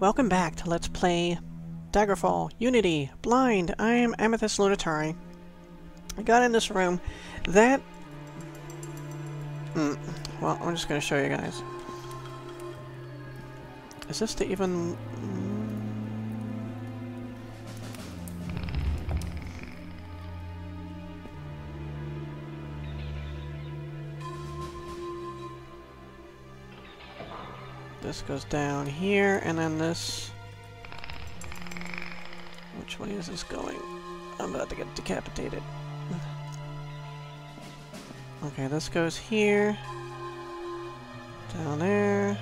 Welcome back to Let's Play Daggerfall, Unity, Blind. I am Amethyst Lunitari. I got in this room that... Well, I'm just going to show you guys. Is this the even... This goes down here, and then this... Which way is this going? I'm about to get decapitated. Okay, this goes here. Down there.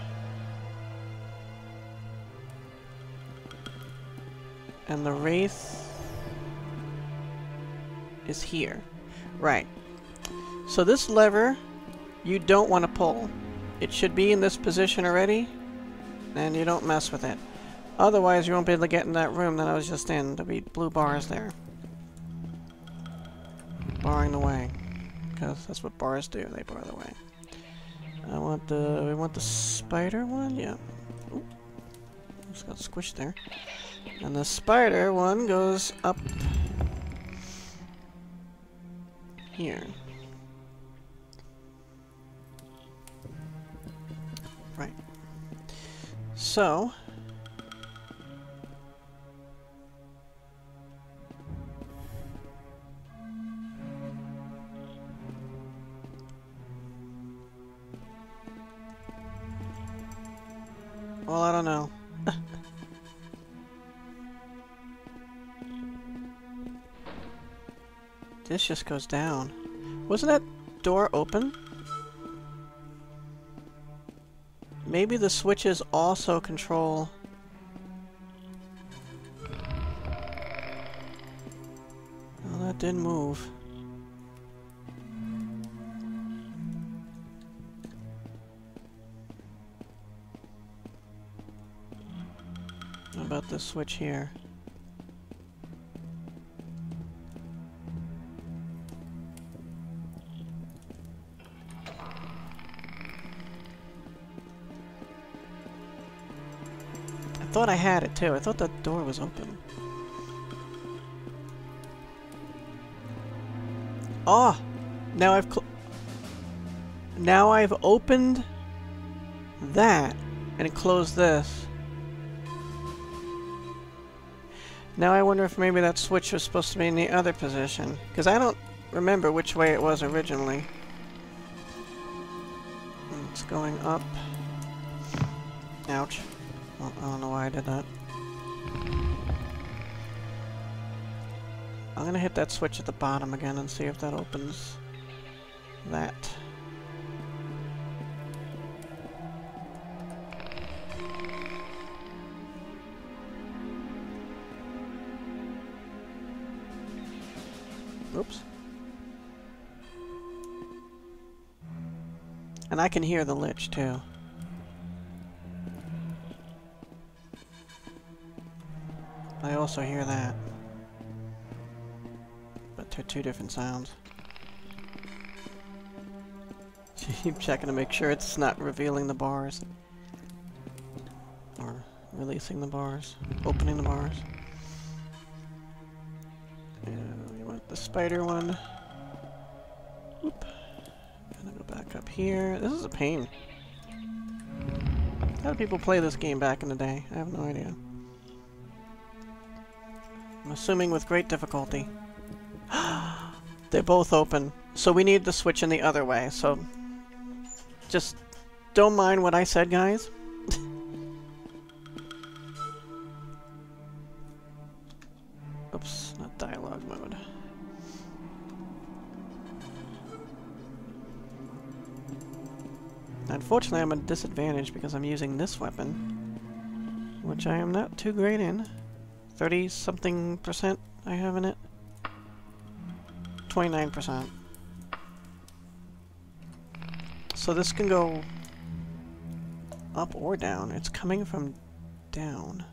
And the wraith... is here. Right. So this lever, you don't want to pull. It should be in this position already, and you don't mess with it. Otherwise, you won't be able to get in that room that I was just in. There'll be blue bars there. Barring the way. Because that's what bars do, they bar the way. I want the... we want the spider one? Yeah. Oop. Just got squished there. And the spider one goes up... here. Right. So... well, I don't know. This just goes down. Wasn't that door open? Maybe the switches also control... well, that didn't move. How about this switch here? I thought I had it too. I thought that door was open. Ah! Now I've opened that and closed this. Now I wonder if maybe that switch was supposed to be in the other position, because I don't remember which way it was originally. It's going up. Ouch. Well, I don't know why I did that. I'm gonna hit that switch at the bottom again and see if that opens that. Oops. And I can hear the lich too. I also hear that. But they're two different sounds. Keep checking to make sure it's not revealing the bars. Or releasing the bars. Opening the bars. And we want the spider one. Oop. Gonna go back up here. This is a pain. How did people play this game back in the day? I have no idea. I'm assuming with great difficulty. They're both open. So we need to switch in the other way. So just don't mind what I said, guys. Oops, not dialogue mode. Unfortunately, I'm at a disadvantage because I'm using this weapon, which I am not too great in. 30-something% I have in it. 29%. So this can go up or down. It's coming from down.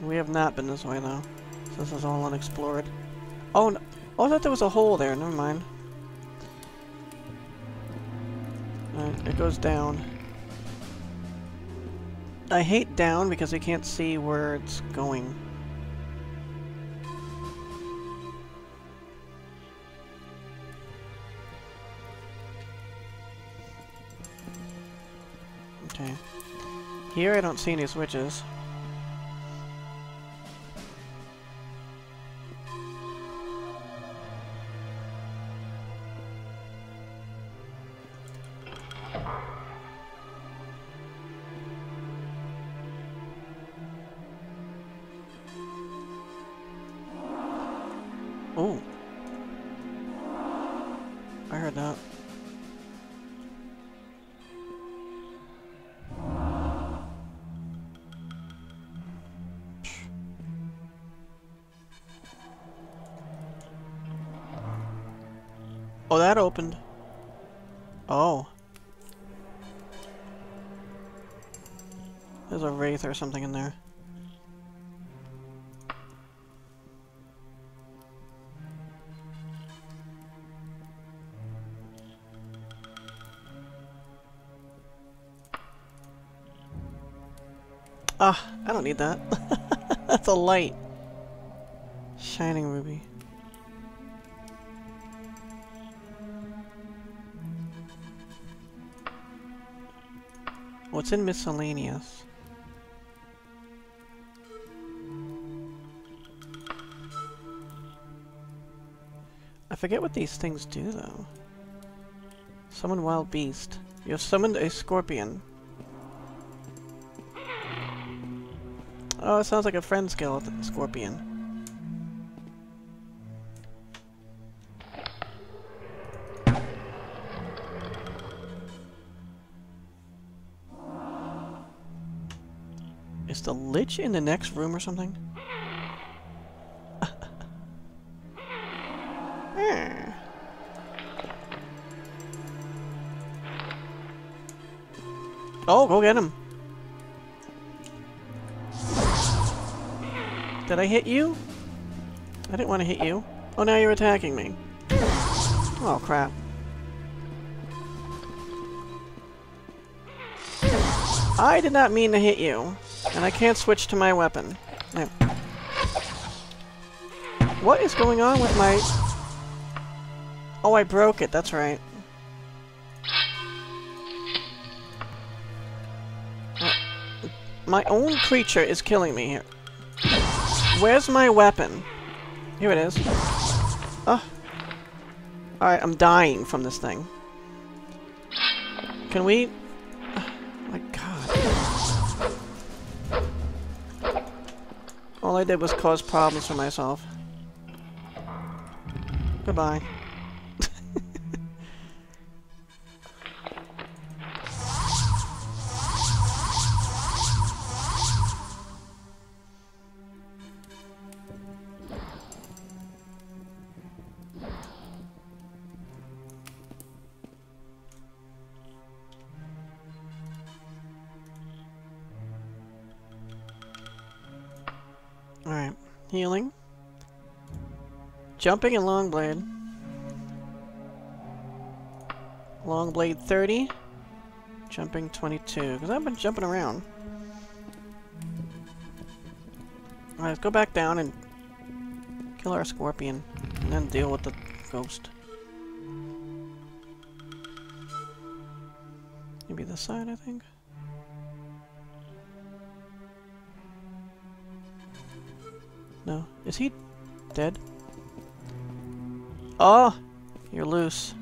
We have not been this way though. So this is all unexplored. Oh, no. Oh, I thought there was a hole there. Never mind. Alright, it goes down. I hate down because I can't see where it's going. Okay. Here I don't see any switches. Oh, that opened. Oh. There's a wraith or something in there. Ah, I don't need that. That's a light. Shining ruby. What's in miscellaneous? I forget what these things do, though. Summon wild beast. You have summoned a scorpion. Oh, it sounds like a friend skill, scorpion. Is the lich in the next room or something? Oh, go get him! Did I hit you? I didn't want to hit you. Oh, now you're attacking me. Oh, crap. I did not mean to hit you. And I can't switch to my weapon. No. What is going on with my... Oh, I broke it, that's right. My own creature is killing me here. Where's my weapon? Here it is. Oh. Alright, I'm dying from this thing. Can we... All I did was cause problems for myself. Goodbye. Alright, healing. Jumping and long blade. Long blade 30. Jumping 22. Because I've been jumping around. Alright, let's go back down and kill our scorpion. And then deal with the ghost. Maybe this side, I think. No. Is he dead? Oh! You're loose.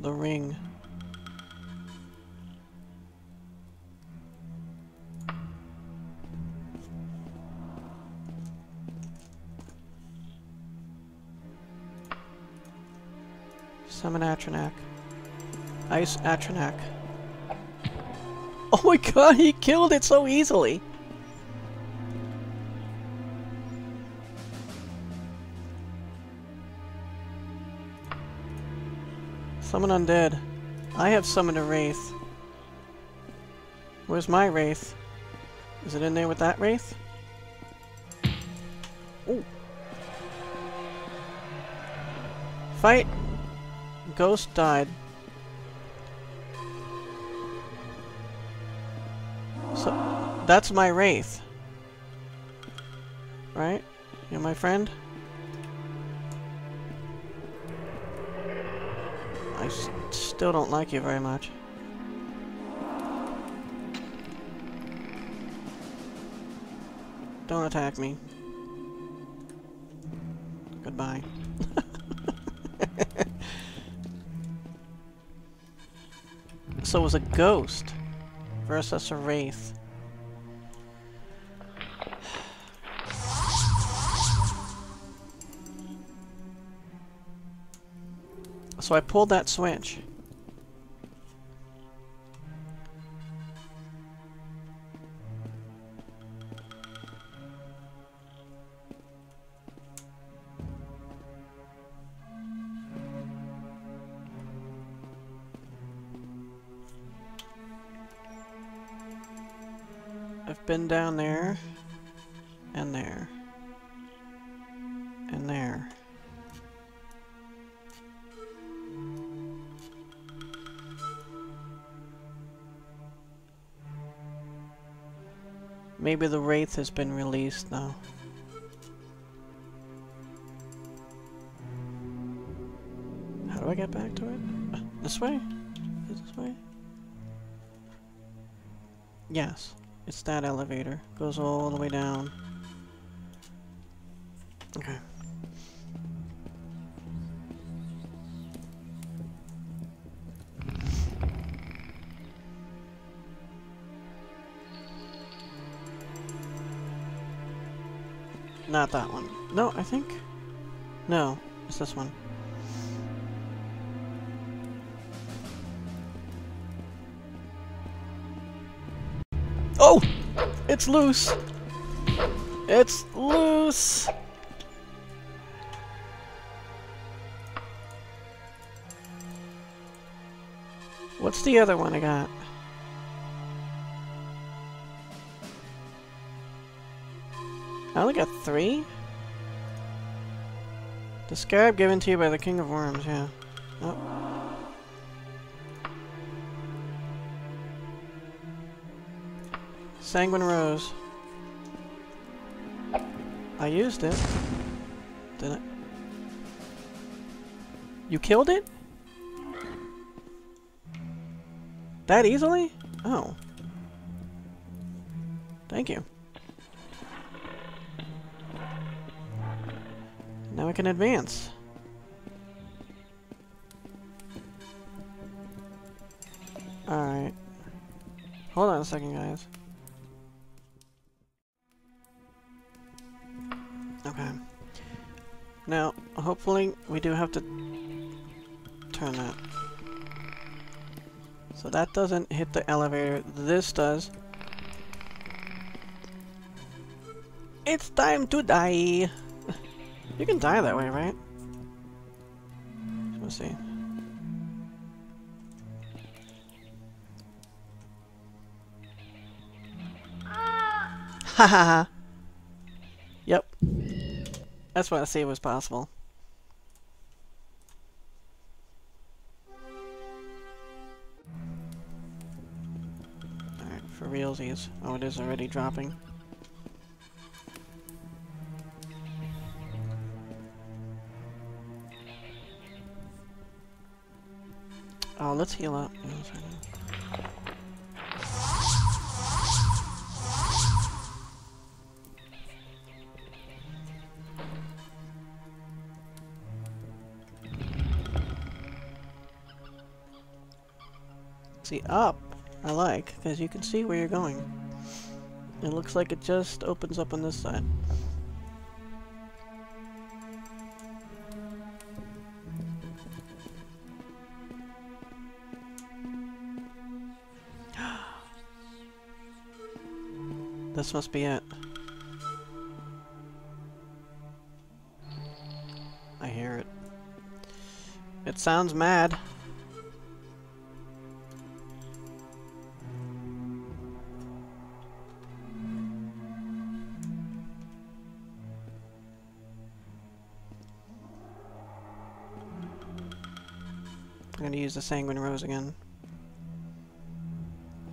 The ring. Summon Atronach. Ice Atronach. Oh my god, he killed it so easily! Summon undead. I have summoned a wraith. Where's my wraith? Is it in there with that wraith? Ooh. Fight! ghost died. So, that's my wraith. Right? You're my friend? I still don't like you very much. Don't attack me. Goodbye. So it was a ghost versus a wraith. So I pulled that switch. Been down there, and there, and there. Maybe the wraith has been released now. How do I get back to it? This way? Is this way? Yes. It's that elevator. Goes all the way down. Okay. Not that one. No, I think. No, it's this one. Oh! It's loose! It's loose! What's the other one I got? I only got 3? The scarab given to you by the King of Worms, yeah. Oh. Sanguine Rose. I used it. Did I? You killed it? That easily? Oh. Thank you. Now I can advance. Alright. Hold on a second, guys. Okay. Now, hopefully, we do have to turn that. So that doesn't hit the elevator. This does. It's time to die! You can die that way, right? Let's see. Hahaha! Yep. That's what I say was possible. Alright, for realsies. Oh, it is already dropping. Oh, let's heal up. See, up, I like, because you can see where you're going. It looks like it just opens up on this side. This must be it. I hear it. It sounds mad. I'm gonna use the Sanguine Rose again.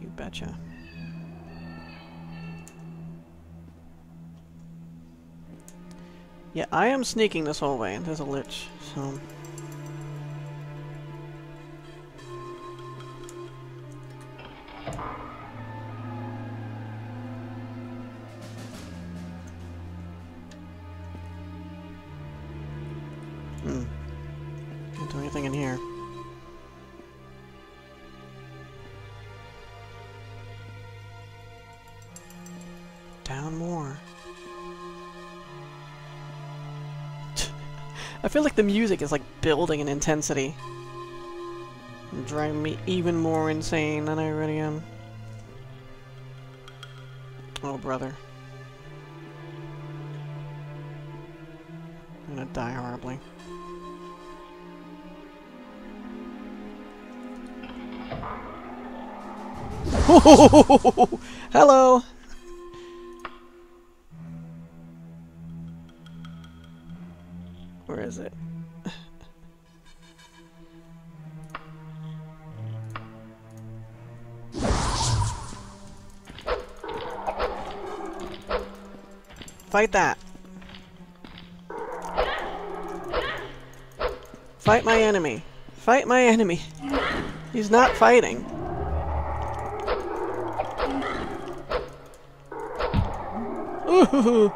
You betcha. Yeah, I am sneaking this whole way. There's a lich, so... Can't do anything in here. Down more. I feel like the music is like building in intensity. Driving me even more insane than I already am. Oh brother. I'm gonna die horribly. Hello! Where is it? Fight that! Fight my enemy! Fight my enemy! He's not fighting! Ooh!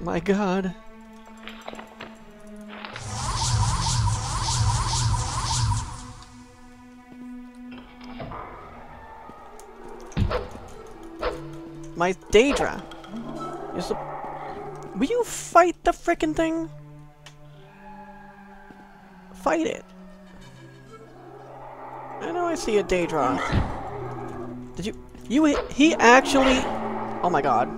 My god. My Daedra! Will you fight the frickin' thing? Fight it. I know I see a Daedra. Did you... He actually... Oh my god.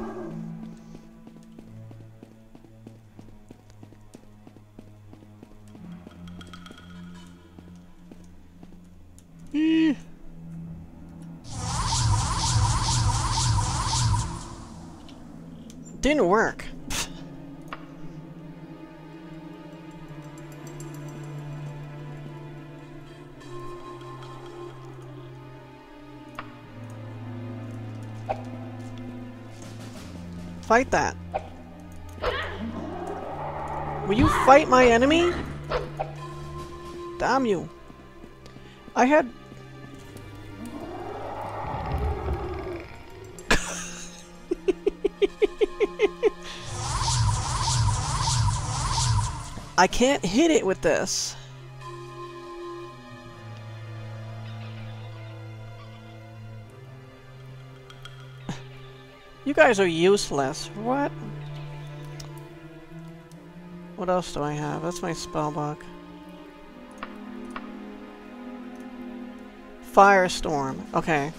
Didn't work. Fight that. Will you fight my enemy? Damn you. I had... I can't hit it with this. You guys are useless. What? What else do I have? That's my spell book. Firestorm. Okay.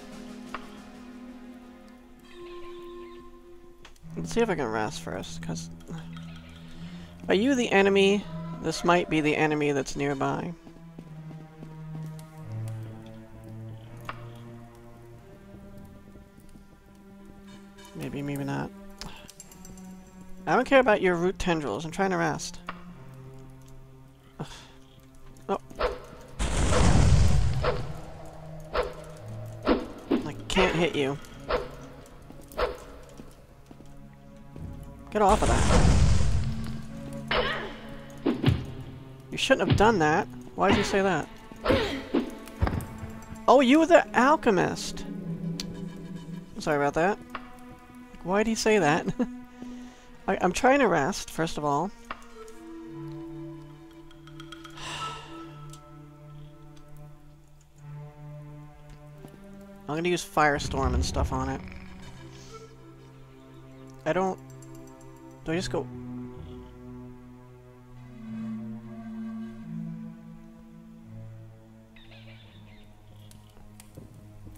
Let's see if I can rest first, because... Are you the enemy? This might be the enemy that's nearby. Maybe, maybe not. I don't care about your root tendrils. I'm trying to rest. Ugh. Oh. I can't hit you. Get off of that. You shouldn't have done that. Why did you say that? Oh, you were the alchemist. Sorry about that. Why'd he say that? I'm trying to rest, first of all. I'm gonna use Firestorm and stuff on it. I don't... Do I just go...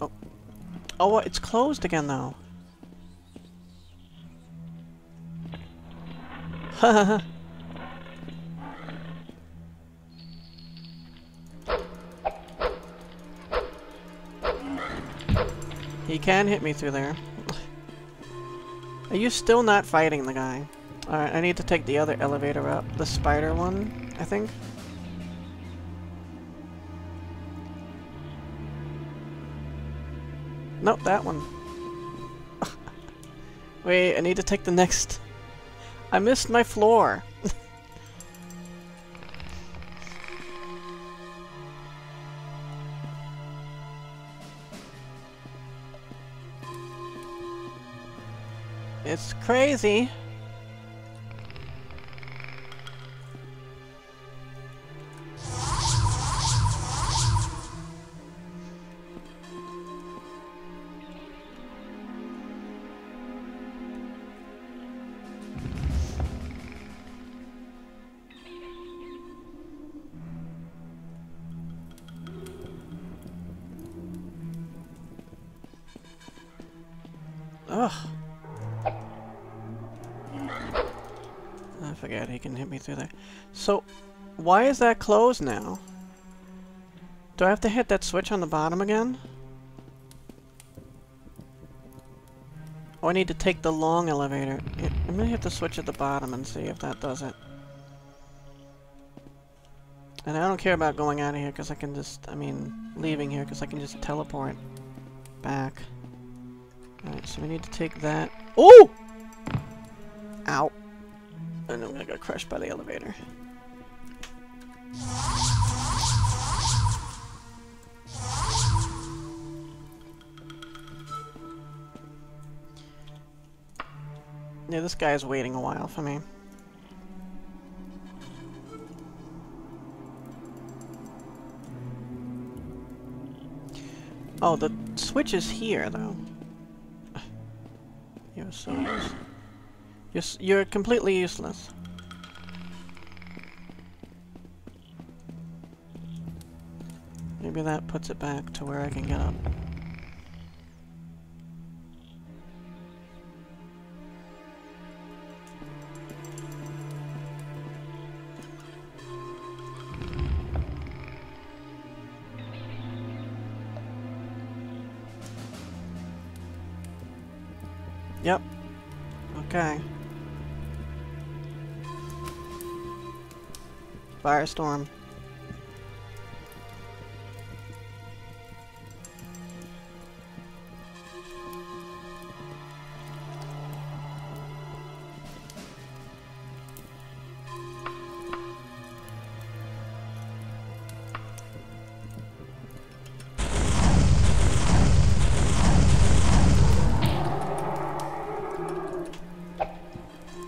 Oh. Oh, it's closed again, though. He can hit me through there. Are you still not fighting the guy? Alright, I need to take the other elevator up. The spider one, I think. Nope, that one. Wait, I need to take the next... I missed my floor! It's crazy! Through there. So, why is that closed now? Do I have to hit that switch on the bottom again? Oh, I need to take the long elevator. I'm gonna hit the switch at the bottom and see if that does it. And I don't care about going out of here because I can just, I mean, leaving here because I can just teleport back. Alright, so we need to take that. Ooh! Ow. And I'm gonna get crushed by the elevator. Yeah, this guy is waiting a while for me. Oh, the switch is here, though. You're so nice. You're completely useless. Maybe that puts it back to where I can get up. Yep. Okay. Firestorm.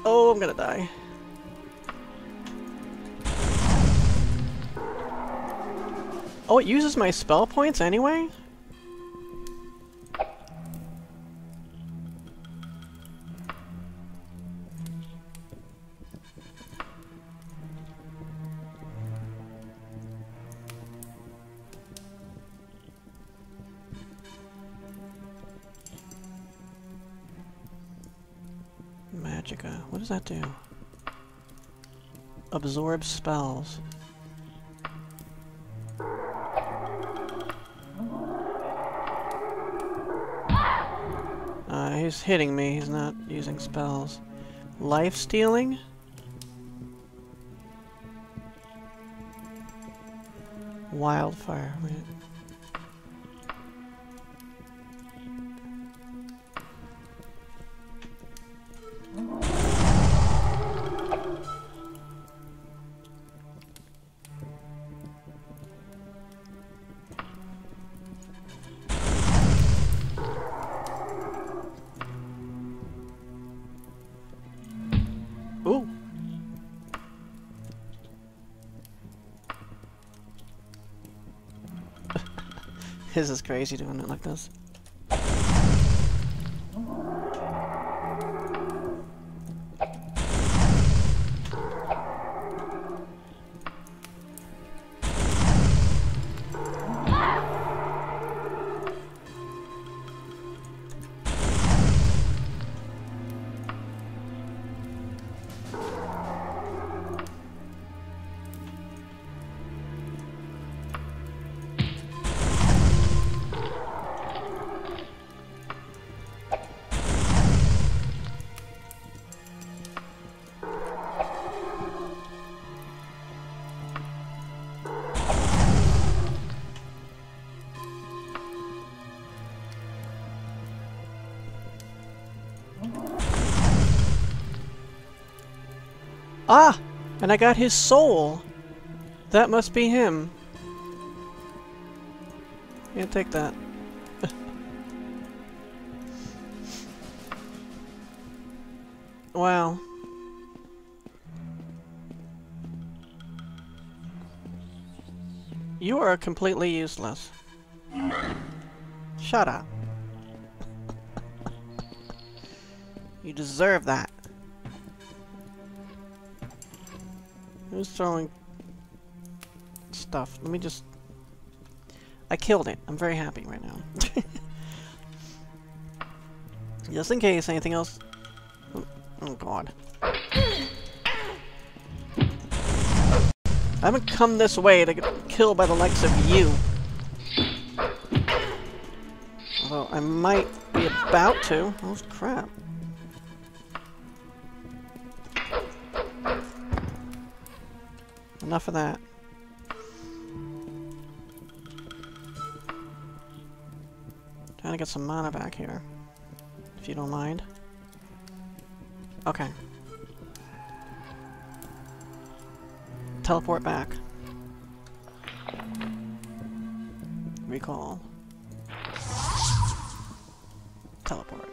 Oh, I'm gonna die. Oh, it uses my spell points anyway? Magicka. What does that do? Absorb spells. He's hitting me, he's not using spells. Life stealing? Wildfire, wait. This is crazy doing it like this. Ah! And I got his soul! That must be him. Can't take that. Wow. You are completely useless. Shut up. You deserve that. Who's throwing stuff? Let me just... I killed it. I'm very happy right now. Just in case anything else... Oh god. I haven't come this way to get killed by the likes of you. Although I might be about to. Oh crap. Enough of that. Trying to get some mana back here. If you don't mind. Okay. Teleport back. Recall. Teleport.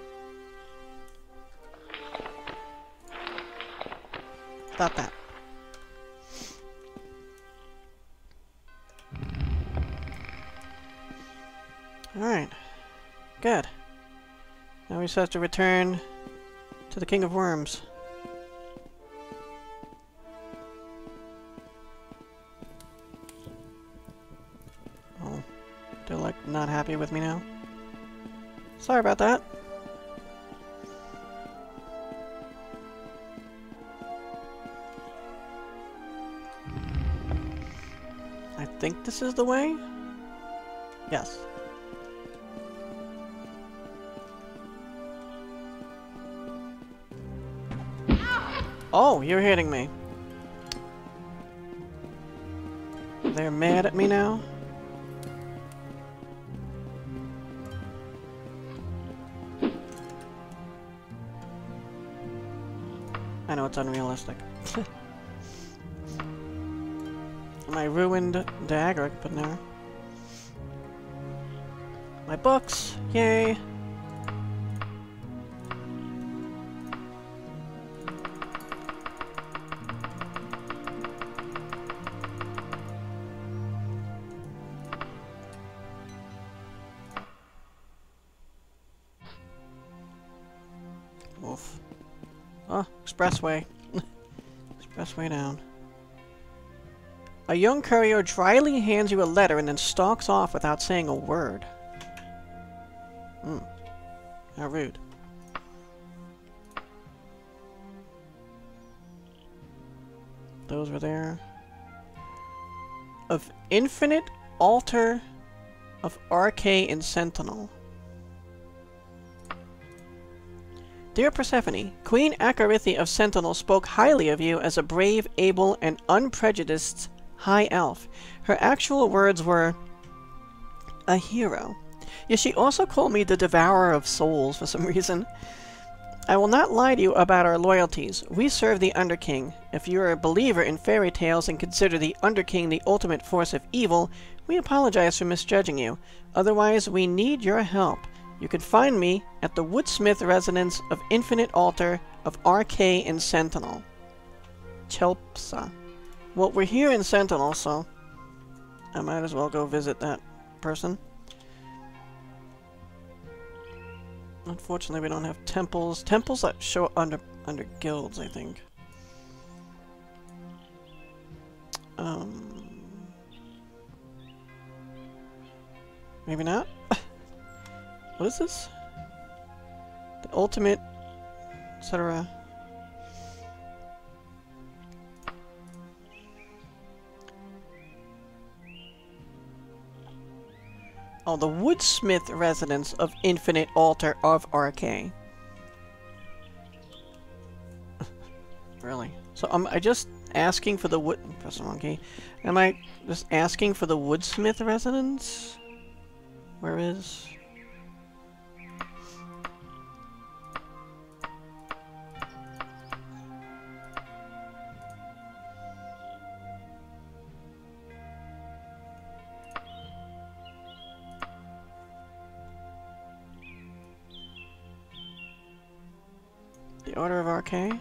Stop that. Alright. Good. Now we just have to return to the King of Worms. Oh, they're like not happy with me now. Sorry about that. I think this is the way? Yes. Oh, you're hitting me. They're mad at me now? I know it's unrealistic. My ruined dagger, but no. My books! Yay! Expressway. Expressway down. A young courier dryly hands you a letter and then stalks off without saying a word. Hmm. How rude. Those were there. Of Infinite Altar of Arkay and Sentinel. Dear Persephone, Queen Acherithi of Sentinel spoke highly of you as a brave, able, and unprejudiced high elf. Her actual words were a hero. Yet she also called me the devourer of souls for some reason. I will not lie to you about our loyalties. We serve the Underking. If you are a believer in fairy tales and consider the Underking the ultimate force of evil, we apologize for misjudging you. Otherwise, we need your help. You can find me at the Woodsmith Residence of Infinite Altar of Arkay and Sentinel. Chelpsa. Well, we're here in Sentinel, so I might as well go visit that person. Unfortunately, we don't have temples. Temples that show under guilds, I think. Maybe not? What is this? The ultimate, etc. Oh, the Woodsmith Residence of Infinite Altar of Arkay. Really? So am I just asking for the wood? Press the wrong key. Am I just asking for the Woodsmith Residence? Where is? The Order of Arkay.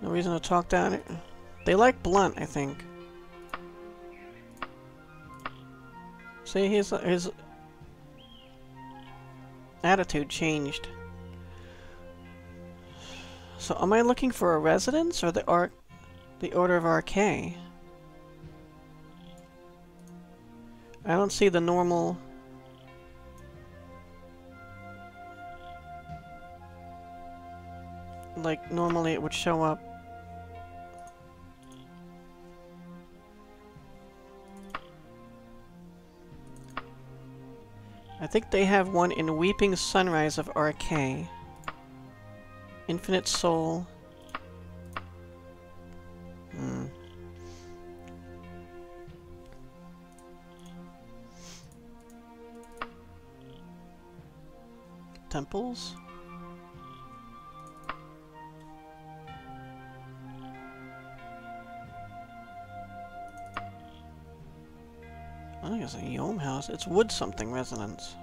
No reason to talk down it. They like blunt, I think. See, his attitude changed. So, am I looking for a residence or the Order of Arkay? I don't see the normal. Like, normally it would show up. I think they have one in Weeping Sunrise of Arkay. Infinite Soul. Temples? I think it's a Yom house. It's Wood something residence.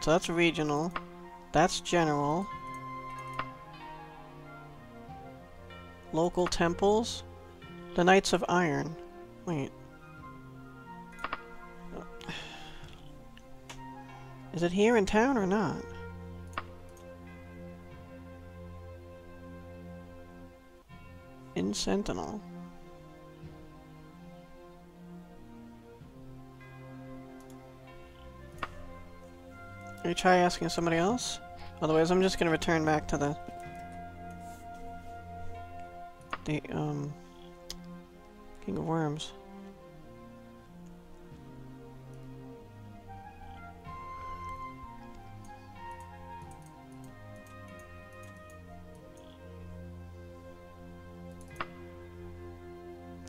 So that's regional. That's general. Local temples. The Knights of Iron. Wait. Is it here in town or not? In Sentinel. Let me try asking somebody else. Otherwise, I'm just going to return back to the King of Worms.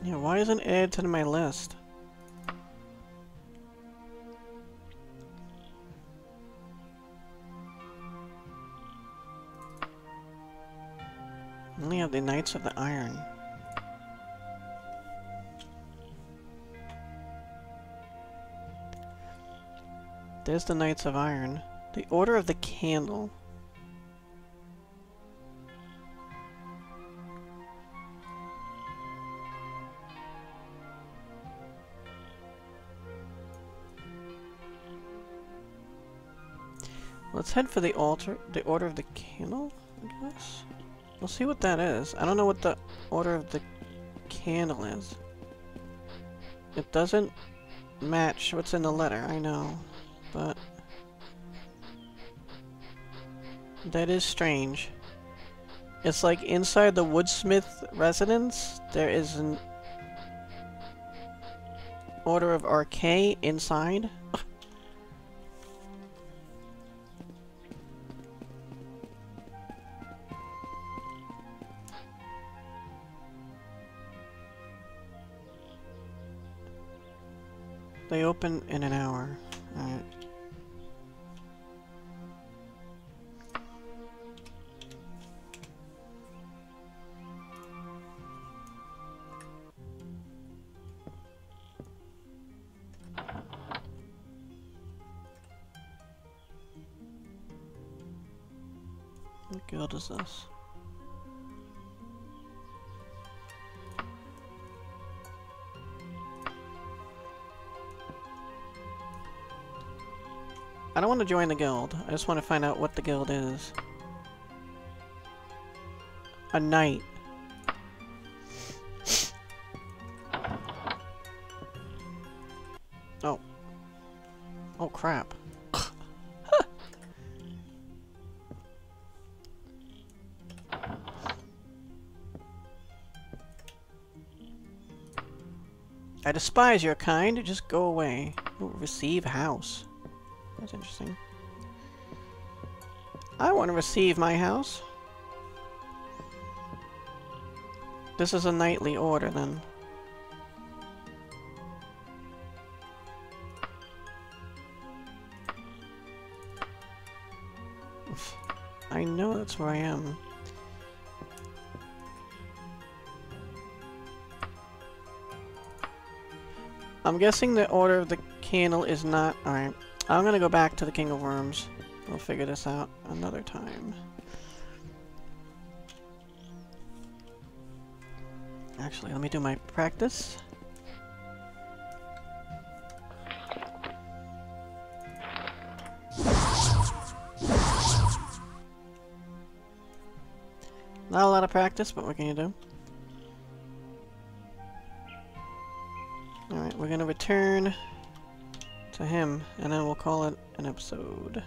Yeah, why isn't it added to my list? I only have the Knights of the Iron. There's the Knights of Iron. The Order of the Candle. Let's head for the Order of the Candle, I guess? We'll see what that is. I don't know what the Order of the Candle is. It doesn't match what's in the letter, I know. But that is strange. It's like inside the Woodsmith Residence, there is an Order of Arkay inside. They open in an hour. Alright. What guild is this? I don't want to join the guild. I just want to find out what the guild is. A knight. Oh. Oh crap. I despise your kind. Just go away. Ooh, receive house. That's interesting. I want to receive my house. This is a knightly order, then. I know that's where I am. I'm guessing the Order of the Candle is not... Alright. I'm gonna go back to the King of Worms. We'll figure this out another time. Actually, let me do my practice. Not a lot of practice, but what can you do? Alright, we're gonna return to him, and then we'll call it an episode.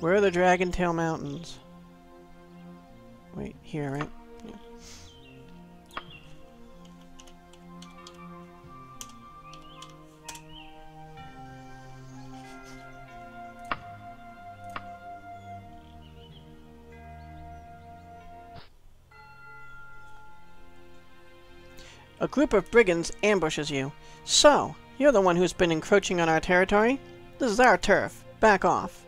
Where are the Dragon Tail Mountains? Wait, here, right? Yeah. A group of brigands ambushes you. So, you're the one who's been encroaching on our territory? This is our turf. Back off.